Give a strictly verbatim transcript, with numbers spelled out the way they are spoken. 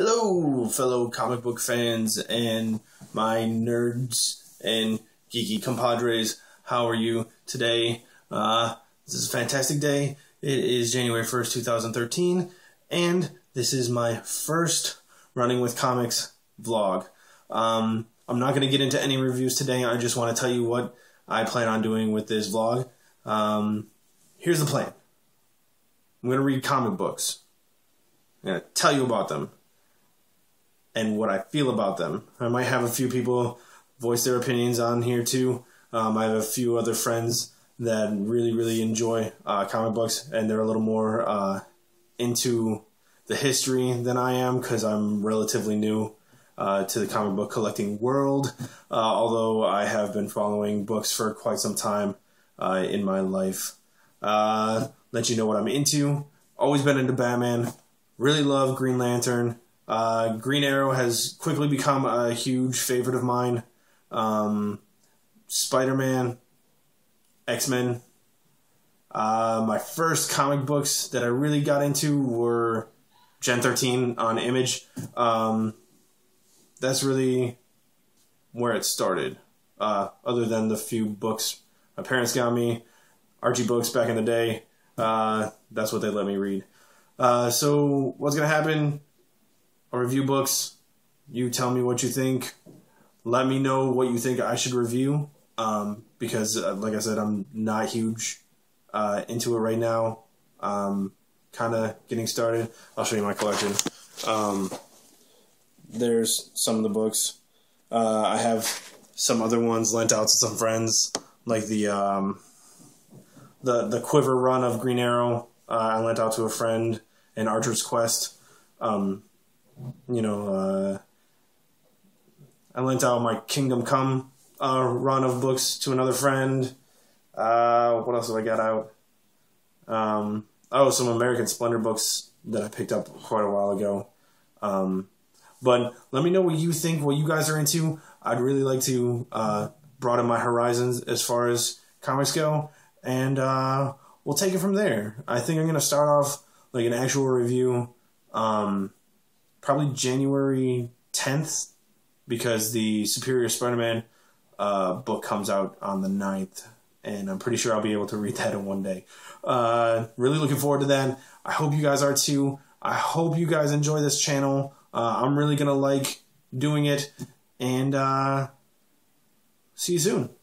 Hello, fellow comic book fans and my nerds and geeky compadres. How are you today? Uh, this is a fantastic day. It is January first, two thousand thirteen, and this is my first Running With Comics vlog. Um, I'm not going to get into any reviews today. I just want to tell you what I plan on doing with this vlog. Um, here's the plan. I'm going to read comic books. I'm going to tell you about them and what I feel about them. I might have a few people voice their opinions on here too. Um, I have a few other friends that really, really enjoy uh, comic books, and they're a little more uh, into the history than I am because I'm relatively new uh, to the comic book collecting world, uh, although I have been following books for quite some time uh, in my life. Uh, let you know what I'm into. Always been into Batman. Really love Green Lantern. Uh, Green Arrow has quickly become a huge favorite of mine. Um, Spider-Man, X-Men. Uh, my first comic books that I really got into were Gen thirteen on Image. Um, that's really where it started. Uh, other than the few books my parents got me, Archie Books back in the day. Uh, that's what they let me read. Uh, so what's gonna happen? I'll review books. You tell me what you think. Let me know what you think I should review. Um, because, uh, like I said, I'm not huge uh, into it right now. Um, kind of getting started. I'll show you my collection. Um, there's some of the books. Uh, I have some other ones lent out to some friends, like the um, the the Quiver run of Green Arrow. Uh, I lent out to a friend, and Archer's Quest. Um, You know, uh, I lent out my Kingdom Come uh, run of books to another friend. Uh, what else have I got out? Um, oh, some American Splendor books that I picked up quite a while ago. Um, but let me know what you think, what you guys are into. I'd really like to uh, broaden my horizons as far as comics go, and uh, we'll take it from there. I think I'm going to start off like an actual review. Um, Probably January tenth, because the Superior Spider-Man uh, book comes out on the ninth, and I'm pretty sure I'll be able to read that in one day. Uh, really looking forward to that. I hope you guys are too. I hope you guys enjoy this channel. Uh, I'm really going to like doing it, and uh, see you soon.